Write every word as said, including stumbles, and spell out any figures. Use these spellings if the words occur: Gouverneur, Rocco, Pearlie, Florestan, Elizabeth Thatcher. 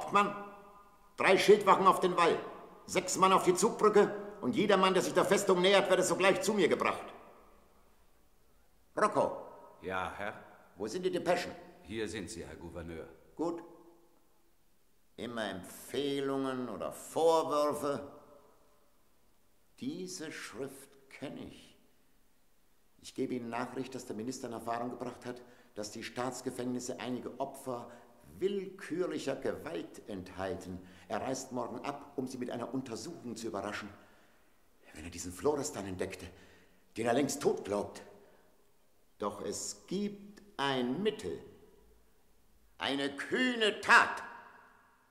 Hauptmann, drei Schildwachen auf den Wall, sechs Mann auf die Zugbrücke und jeder Mann, der sich der Festung nähert, wird es sogleich zu mir gebracht. Rocco. Ja, Herr? Wo sind die Depeschen? Hier sind sie, Herr Gouverneur. Gut. Immer Empfehlungen oder Vorwürfe. Diese Schrift kenne ich. Ich gebe Ihnen Nachricht, dass der Minister in Erfahrung gebracht hat, dass die Staatsgefängnisse einige Opfer willkürlicher Gewalt enthalten. Er reist morgen ab, um sie mit einer Untersuchung zu überraschen. Wenn er diesen Florestan entdeckte, den er längst tot glaubt. Doch es gibt ein Mittel, eine kühne Tat.